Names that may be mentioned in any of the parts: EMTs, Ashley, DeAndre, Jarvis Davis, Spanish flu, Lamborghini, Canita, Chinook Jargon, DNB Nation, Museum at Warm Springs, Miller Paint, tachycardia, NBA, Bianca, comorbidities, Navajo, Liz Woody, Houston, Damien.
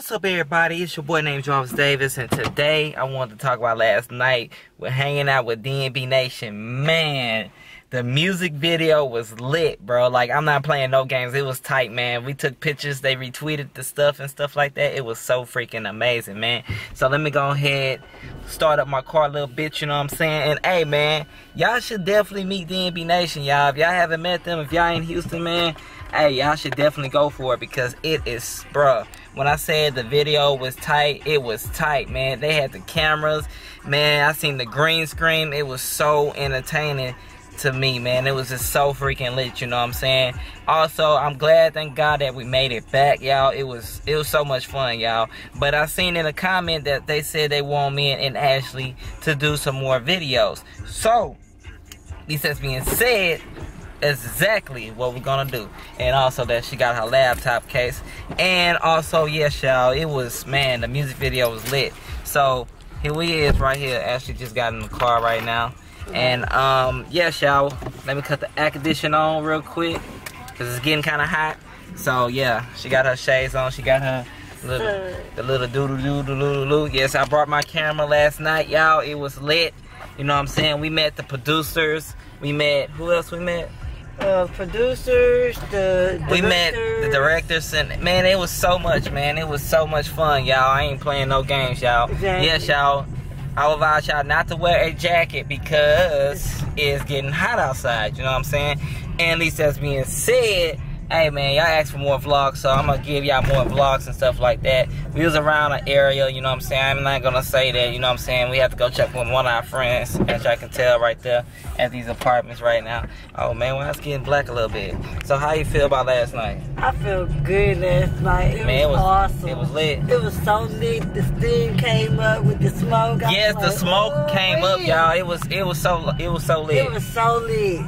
What's up, everybody? It's your boy named Jarvis Davis, and today I wanted to talk about last night with hanging out with DNB Nation. Man, the music video was lit, bro. Like, I'm not playing no games. It was tight, man. We took pictures. They retweeted the stuff and stuff like that. It was so freaking amazing, man. So let me go ahead, start up my car a little bit, you know what I'm saying? And hey, man, y'all should definitely meet DNB Nation, y'all. If y'all haven't met them, if y'all in Houston, man, hey, y'all should definitely go for it because it is, bruh. When I said the video was tight, it was tight, man. They had the cameras. Man, I seen the green screen. It was so entertaining to me, man. It was just so freaking lit, you know what I'm saying? Also, I'm glad, thank God, that we made it back, y'all. It was so much fun, y'all. But I seen in a comment that they said they want me and Ashley to do some more videos. So, this has been said, exactly what we're gonna do. And also that she got her laptop case. And also, yes, y'all, it was, man, the music video was lit. So here we is right here. Ashley just got in the car right now. And yes, y'all, let me cut the air conditioning on real quick because it's getting kind of hot. So yeah, she got her shades on, she got her little, the little doodle. Yes, I brought my camera last night, y'all. It was lit, you know what I'm saying? We met the producers, we met, who else we met? Producers, we met the directors, and man, it was so much, man. It was so much fun, y'all. I ain't playing no games, y'all. Exactly. Yes, y'all. I advise y'all not to wear a jacket because it's getting hot outside, you know what I'm saying? And at least that's being said, hey, man, y'all asked for more vlogs, so I'm gonna give y'all more vlogs and stuff like that. We was around an area, you know what I'm saying? I'm not gonna say that, you know what I'm saying? We have to go check with one of our friends, as y'all can tell right there, at these apartments right now. Oh, man, well, it's getting black a little bit. So how you feel about last night? I feel good last night. It was awesome. It was lit. It was so lit. The steam came up with the smoke. Yes, the smoke came up, y'all. It was so lit. It was so lit.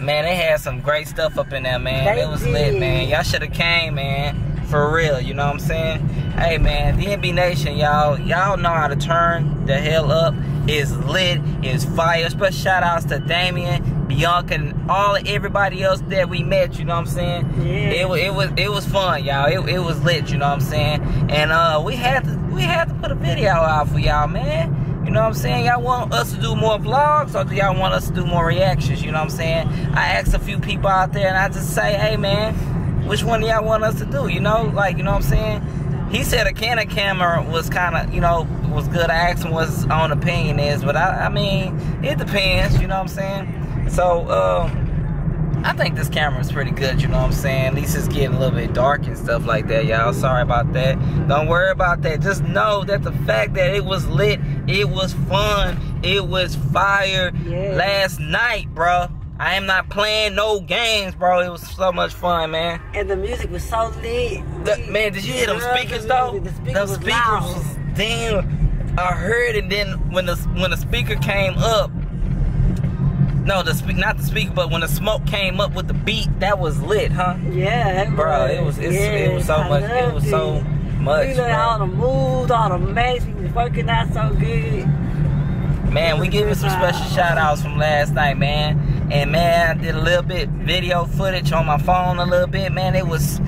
Man, they had some great stuff up in there, man. It was lit, man. Y'all should have came, man. For real, you know what I'm saying? Hey, man, DNB Nation, y'all. Y'all know how to turn the hell up. It's lit. It's fire. Special shout-outs to Damien, Bianca, and everybody else that we met, you know what I'm saying? Yeah. It was fun, y'all. It was lit, you know what I'm saying? And we had to put a video out for y'all, man. You know what I'm saying? Y'all want us to do more vlogs or do y'all want us to do more reactions? You know what I'm saying? I asked a few people out there and I just say, hey, man, which one do y'all want us to do? You know, like, you know what I'm saying? He said a Canon camera was kind of, you know, was good. I asked him what his own opinion is, but I mean, it depends, you know what I'm saying? So, I think this camera is pretty good, you know what I'm saying? At least it's getting a little bit dark and stuff like that, y'all. Sorry about that. Don't worry about that. Just know that the fact that it was lit, it was fun, it was fire last night, bro. I am not playing no games, bro. It was so much fun, man. And the music was so lit. Man, did you hear them speakers, though? The speakers was damn, I heard, and then when the speaker came up, no, when the smoke came up with the beat, that was lit, huh? Yeah, it was so much. We learned all the moves, all the mates. We was working out so good. Man, we giving some special shout outs from last night, man. And man, I did a little bit video footage on my phone a little bit, man. It was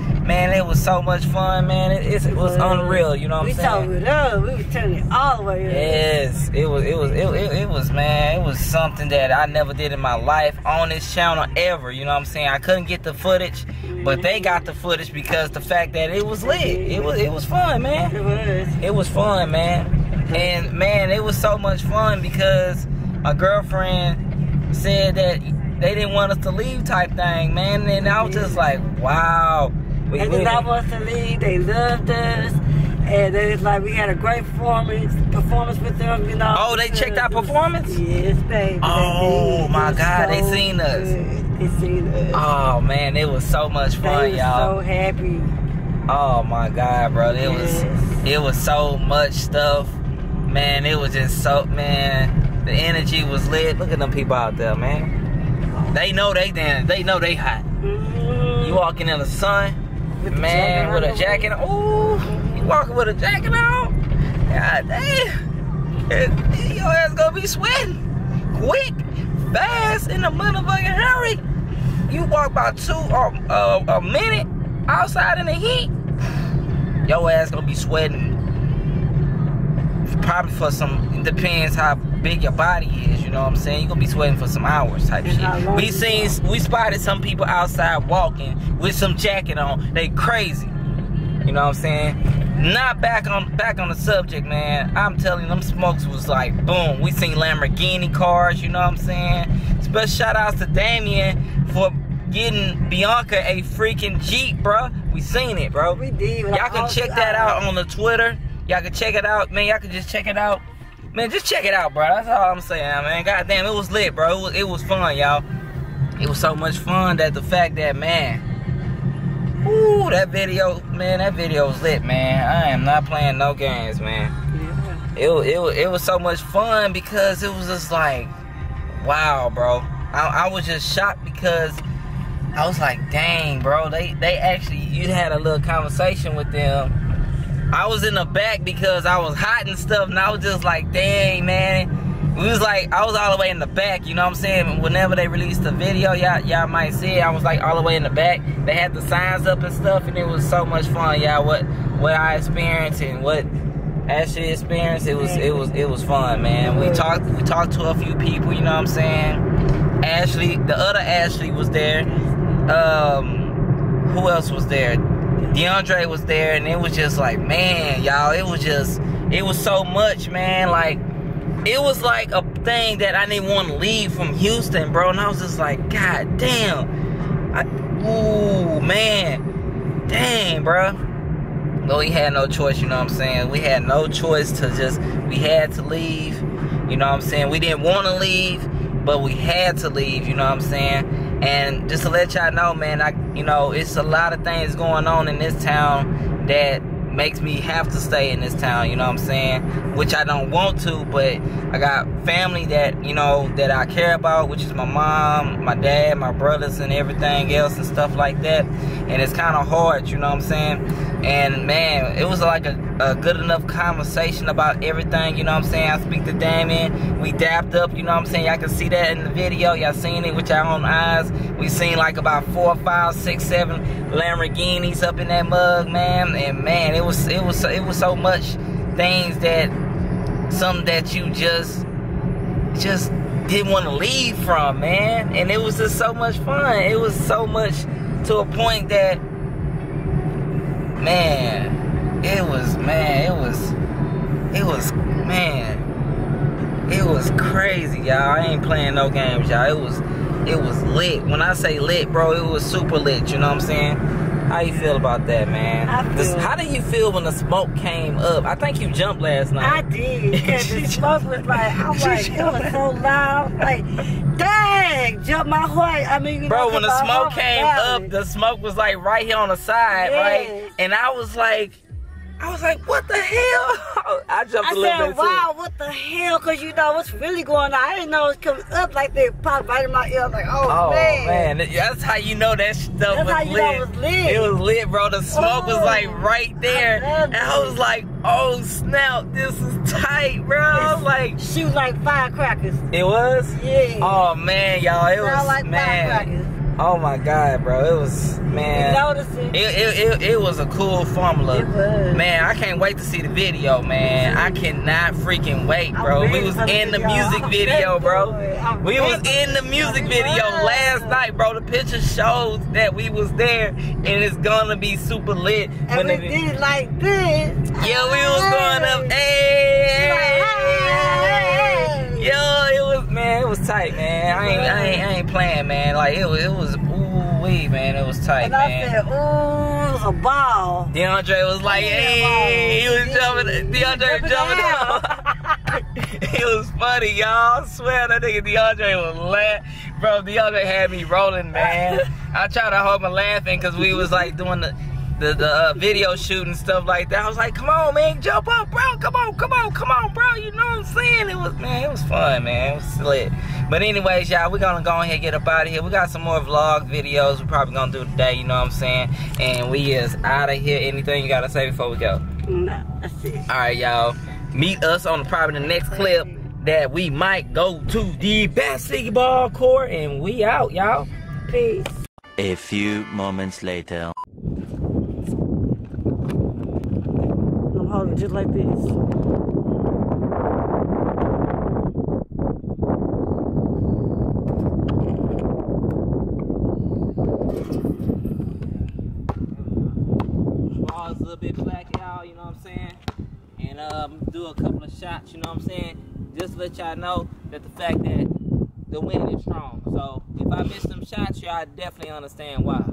so much fun, man. It was unreal, you know what I'm saying? We saw it up. We was turning it all the way up. Yes, it was something that I never did in my life on this channel ever, you know what I'm saying? I couldn't get the footage, but they got the footage because the fact that it was lit. It was fun, man. It was fun, man. And man, it was so much fun because my girlfriend said that they didn't want us to leave type thing, man. And I was just like, wow. They did not want us to leave. They loved us, and they was like, we had a great performance with them, you know. Oh, they checked our performance? Yes, baby. Oh my God, they seen us. They seen us. Oh man, it was so much fun, y'all. So happy. Oh my God, bro, it was so much stuff, man. It was just so, man. The energy was lit. Look at them people out there, man. They know they dance. They know they hot. You walking in the sun. Man, with a jacket on. Ooh, you walking with a jacket on? God damn. Your ass gonna be sweating. Quick, fast, in a motherfucking hurry. You walk about 2 or a minute outside in the heat. your ass gonna be sweating probably for some, it depends how big your body is, you know what I'm saying? You're gonna be sweating for some hours type shit. We spotted some people outside walking with some jacket on. They crazy. You know what I'm saying? Not back on the subject, man. I'm telling you, them smokes was like boom. We seen Lamborghini cars, you know what I'm saying? Special shout outs to Damien for getting Bianca a freaking Jeep, bruh. We seen it, bro. We did. Y'all can check that out on the Twitter. Y'all can check it out, man. Y'all can just check it out. Man, just check it out, bro. That's all I'm saying, man. God damn, it was lit, bro. It was fun, y'all. It was so much fun that the fact that, man, ooh, that video was lit, man. I am not playing no games, man. Yeah. It was so much fun because it was just like, wow, bro. I was just shocked because I was like, dang, bro. They actually, you had a little conversation with them. I was in the back because I was hot and stuff, and I was just like, dang, man. We was like, I was all the way in the back, you know what I'm saying? Whenever they released the video, y'all might see it. I was like all the way in the back. They had the signs up and stuff, and it was so much fun, y'all. What I experienced and what Ashley experienced, it was fun, man. We talked to a few people, you know what I'm saying? Ashley, the other Ashley was there. Who else was there? DeAndre was there, and it was just like, man, y'all, it was so much, man. Like, it was like a thing that I didn't want to leave from Houston, bro. And I was just like, God damn, ooh, man, dang, bro. But we had no choice, you know what I'm saying? We had no choice to just, we had to leave, you know what I'm saying? We didn't want to leave, but we had to leave, you know what I'm saying? And just to let y'all know, man, you know, it's a lot of things going on in this town that makes me have to stay in this town, you know what I'm saying? Which I don't want to, but I got family that, you know, that I care about, which is my mom, my dad, my brothers, and everything else and stuff like that. And it's kind of hard, you know what I'm saying? And, man, it was like a good enough conversation about everything, you know what I'm saying? I speak to Damien. We dapped up, you know what I'm saying? Y'all can see that in the video. Y'all seen it with your own eyes. We seen like about 4, 5, 6, 7 Lamborghinis up in that mug, man. And, man, it was so much things that something that you just didn't want to leave from, man. And it was just so much fun. It was so much to a point that, man, it was crazy, y'all. I ain't playing no games, y'all. It was lit. When I say lit, bro, it was super lit, you know what I'm saying? How you feel about that, man? How do you feel when the smoke came up? I think you jumped last night. I did. The smoke was like, I'm like, it was so loud. Like, dang, jump my heart. I mean, you bro, know, when the smoke came up, the smoke was like right here on the side, yes. Right? And I was like, what the hell? I jumped a little bit, too. I said, wow, what the hell? Because you know what's really going on. I didn't know it was coming up like that. It popped right in my ear. I was like, oh, man. That's how you know that stuff was lit. It was lit, bro. The smoke was like right there. And I was like, oh, snap. This is tight, bro. I was like. She was like firecrackers. It was? Yeah. Oh, man, y'all. It was, like firecrackers. Oh my God, bro! It was, man. It was a cool formula. It was. Man, I can't wait to see the video, man. I cannot freaking wait, bro. We was in the music video, bro. We was in the music video last night, bro. The picture shows that we was there, and it's gonna be super lit. And we did it like this. Yeah, we was going up. Hey, yo. Man, it was tight, man. I ain't playing, man. Like it was ooh wee, man. It was tight, and man. And I said, ooh, it was a ball. DeAndre was like, hey, he was jumping. DeAndre jumping out. It was funny, y'all. I swear that nigga DeAndre was laughing, bro. DeAndre had me rolling, man. I tried to hold my laughing because we was like doing the video shoot and stuff like that. I was like, come on, man, jump up, bro, come on, bro, you know what I'm saying? It was, man, it was fun, man, it was lit. But anyways, y'all, we're gonna go ahead and get up out of here. We got some more vlog videos we're probably gonna do today, you know what I'm saying? And we is out of here. Anything you gotta say before we go? No, that's it. All right, y'all, meet us on probably the next clip that we might go to the basketball court, and we out, y'all. Peace. A few moments later. down just like this. A little bit black, y'all, you know what I'm saying, and do a couple of shots, you know what I'm saying, just to let y'all know that the fact that the wind is strong, so if I miss some shots, y'all definitely understand why.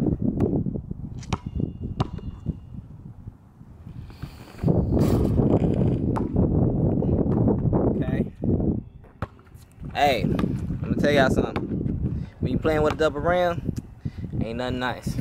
Okay, hey, I'm gonna tell y'all something, when you playing with a double ram, ain't nothing nice.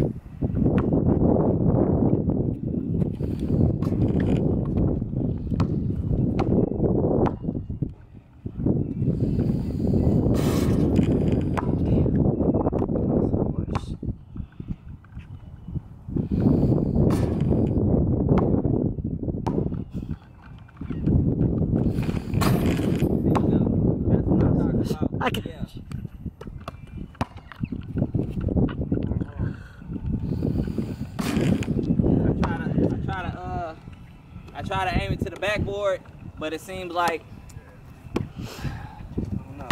I try to aim it to the backboard, but it seems like I don't know.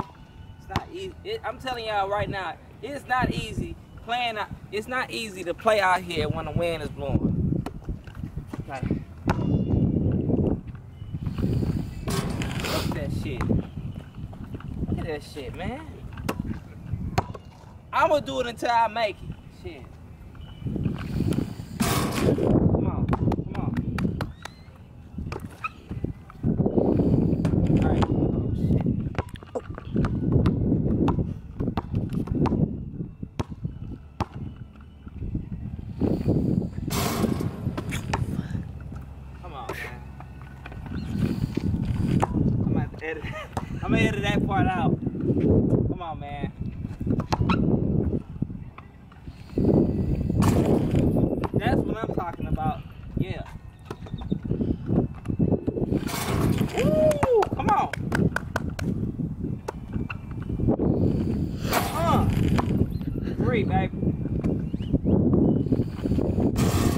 It's not easy. I'm telling y'all right now, it's not easy playing. It's not easy to play out here when the wind is blowing. Like, look at that shit. Look at that shit, man. I'm gonna do it until I make it. Shit. I'm gonna edit that part out. Come on, man. That's what I'm talking about. Yeah. Woo! Come on. Free, baby.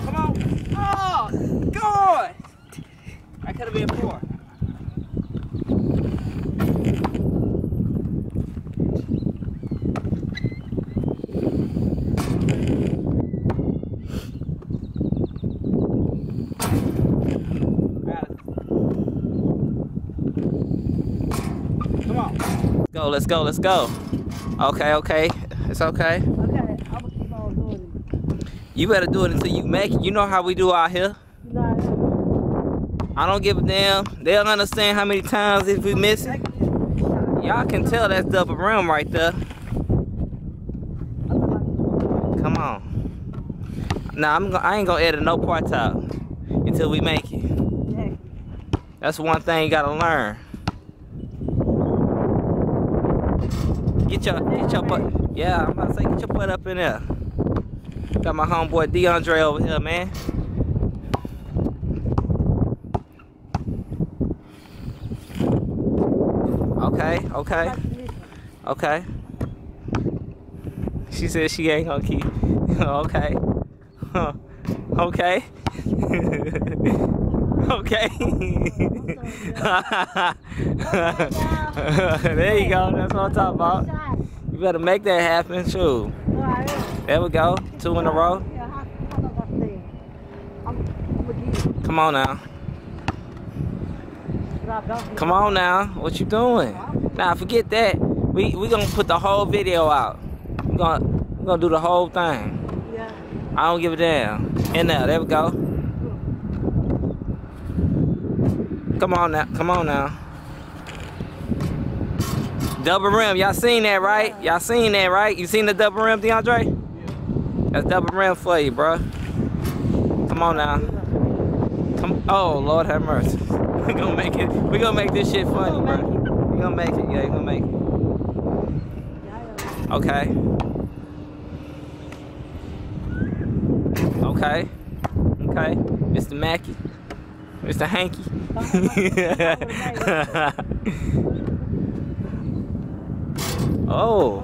Come on. Oh, God. I could have been poor. Let's go, let's go. Okay, okay. It's okay. Okay, I'm gonna keep on doing it. You better do it until you make it. You know how we do out here. You know how I don't give a damn. They'll understand how many times if we miss it. Y'all can tell that's double rim right there. Come on. Nah, I ain't gonna edit no part out until we make it. That's one thing you gotta learn. Get your butt, yeah, I'm about to say, get your butt up in there. Got my homeboy DeAndre over here, man. Okay, okay. Okay. She said she ain't gonna keep. Okay. Huh. Okay. Okay. There you go. That's what I'm talking about. You better make that happen, too. There we go. 2 in a row. Come on now. Come on now. What you doing? Nah, forget that. We gonna put the whole video out. We gonna do the whole thing. I don't give a damn. In there. There we go. Come on now, come on now. Double rim, y'all seen that, right? Y'all seen that, right? You seen the double rim, DeAndre? Yeah. That's double rim for you, bro. Come on now. Come, oh, Lord have mercy. We're gonna make it, we're gonna make this shit funny, bro. We're gonna make it, yeah, we're gonna make it. Okay. Okay. Okay. Mr. Mackey. Mr. Hanky. Oh.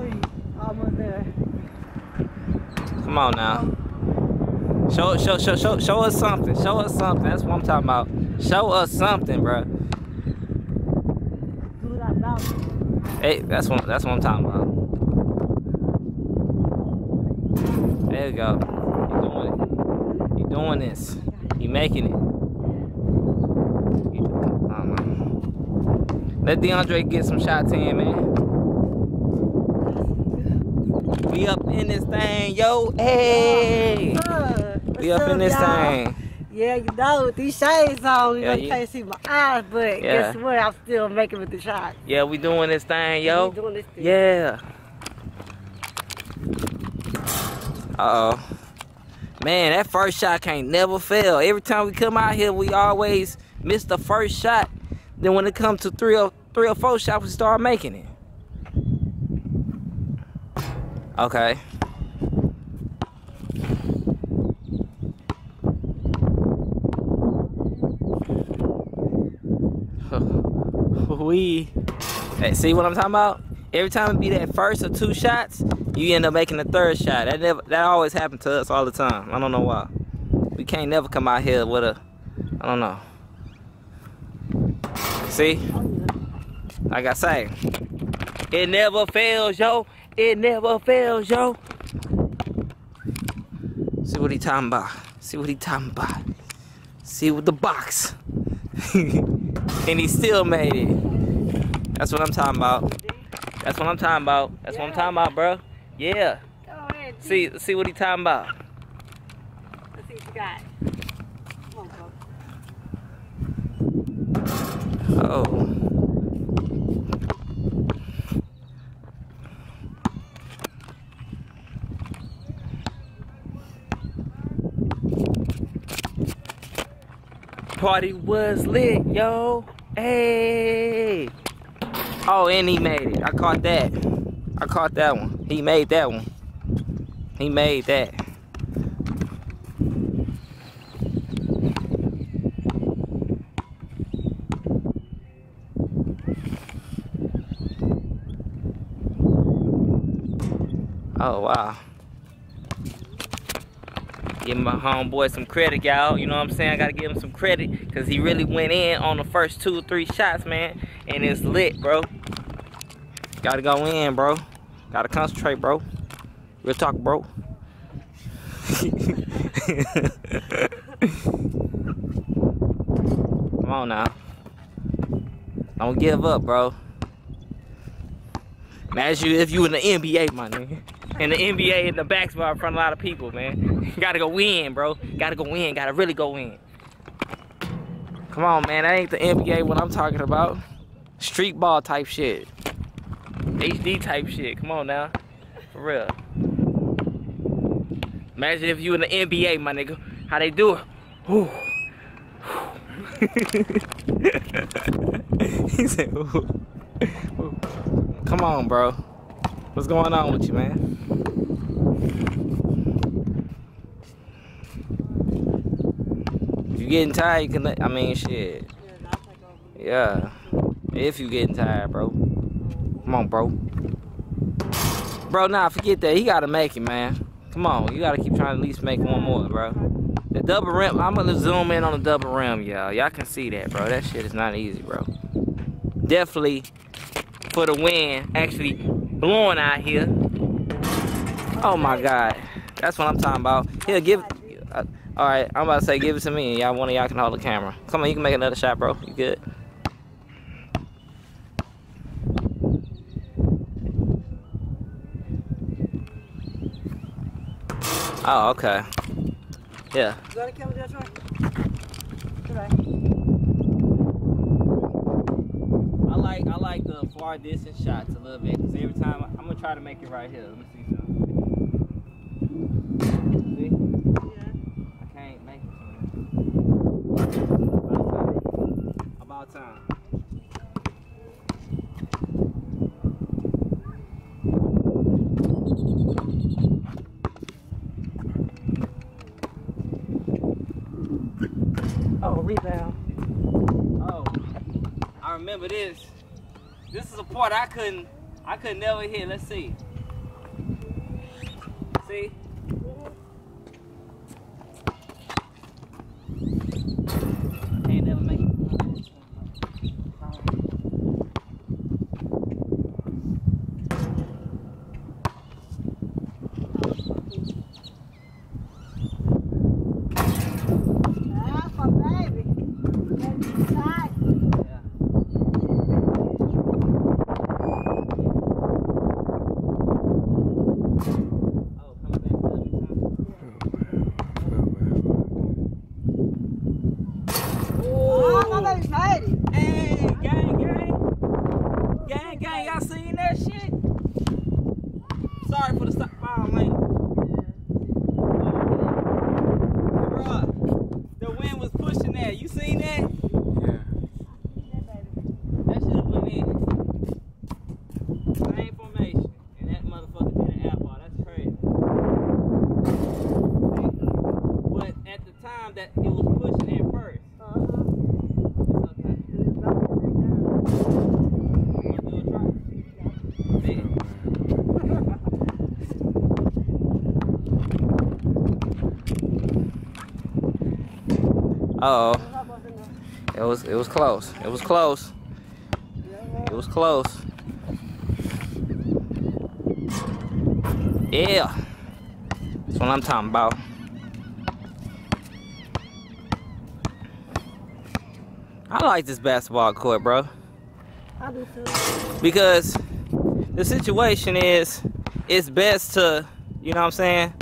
Come on now. Show us something. Show us something. That's what I'm talking about. Show us something, bro. Hey, that's what I'm talking about. There you go. You doing this. You making it. Let DeAndre get some shots in, man. We up in this thing, yo. Hey. We up in this thing. Yeah, you know, with these shades on, you know, you can't see my eyes, but guess what? I'm still making with the shots. Yeah, we doing this thing, yo. We doing this thing. Yeah. Uh-oh. Man, that first shot can't never fail. Every time we come out here, we always miss the first shot. Then when it comes to three or four shots, we start making it. Okay. Hey, see what I'm talking about? Every time it be that first or two shots, you end up making the third shot. That always happened to us all the time. I don't know why. We can't never come out here with a, I don't know. See? Like I say, it never fails, yo. It never fails, yo. See what he talking about. See what he talking about. See with the box. And he still made it. That's what I'm talking about. That's what I'm talking about. That's what I'm talking about, bro. Yeah. See what he talking about. Let's see what you got. Come on, bro. Party was lit, yo. Hey. Oh, and he made it. I caught that. I caught that one. He made that one. He made that. Oh, wow. Give my homeboy some credit, y'all. You know what I'm saying? I gotta give him some credit because he really went in on the first 2 or 3 shots, man. And it's lit, bro. Gotta go in, bro. Gotta concentrate, bro. Real talk, bro. Come on now. Don't give up, bro. Imagine if you in the NBA, my nigga. And the NBA in the basketball in front of a lot of people, man. You gotta go win, bro. Gotta go win. Gotta really go win. Come on, man. That ain't the NBA what I'm talking about. Street ball type shit. HD type shit. Come on now. For real. Imagine if you in the NBA, my nigga. How they do it. Whew. He said, ooh. Ooh. Come on, bro. What's going on with you, man? If you getting tired, you can let, I mean, shit. Yeah. If you getting tired, bro. Come on, bro. Bro, nah, forget that. He gotta make it, man. Come on. You gotta keep trying to at least make one more, bro. The double rim, I'm gonna zoom in on the double rim, y'all. Y'all can see that, bro. That shit is not easy, bro. Definitely for the win, actually blowing out here. Oh my God, that's what I'm talking about. Here, give. All right, I'm about to say give it to me. Y'all, one of y'all can hold the camera. Come on, you can make another shot, bro. You good? Oh, okay. Yeah. I like the far distance shots a little bit because every time I'm gonna try to make it right here. Let me see something. See? Yeah. I can't make it. About time. Oh, rebound. Oh, I remember this. This is a part I could never hit. Let's see. See? I can't never make it. Uh oh. It was close. It was close. It was close. Yeah. That's what I'm talking about. I like this basketball court, bro. I do too. Because the situation is, it's best to, you know what I'm saying?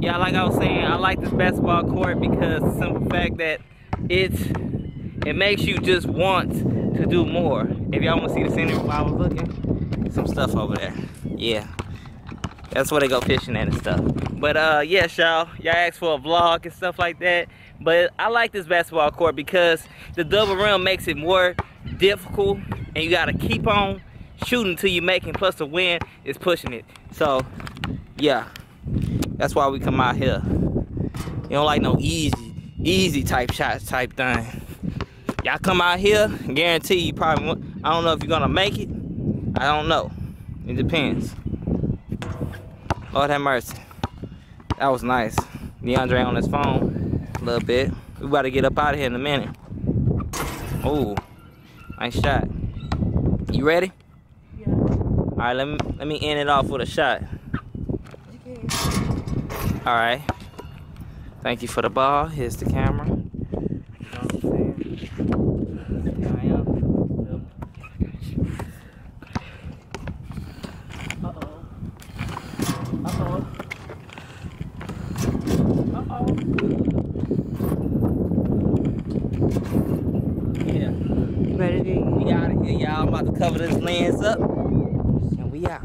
Yeah, like I was saying, I like this basketball court because the simple fact that it makes you just want to do more. If y'all want to see the scenery while I was looking, some stuff over there. Yeah, that's where they go fishing at and stuff. But yes, y'all asked for a vlog and stuff like that. But I like this basketball court because the double rim makes it more difficult, and you gotta keep on shooting till you're making. Plus the wind is pushing it. So yeah. That's why we come out here. You don't like no easy type shots type thing. Y'all come out here, guarantee you probably won't. I don't know if you're gonna make it. I don't know. It depends. Lord have mercy. That was nice. DeAndre on his phone a little bit. We about to get up out of here in a minute. Oh, nice shot. You ready? Yeah. All right, let me end it off with a shot. All right, thank you for the ball. Here's the camera. You know what I'm saying? Here I am. Uh-oh. Uh-oh. Uh-oh. Yeah. Ready to get out of here, y'all. I'm about to cover this lens up, and we out.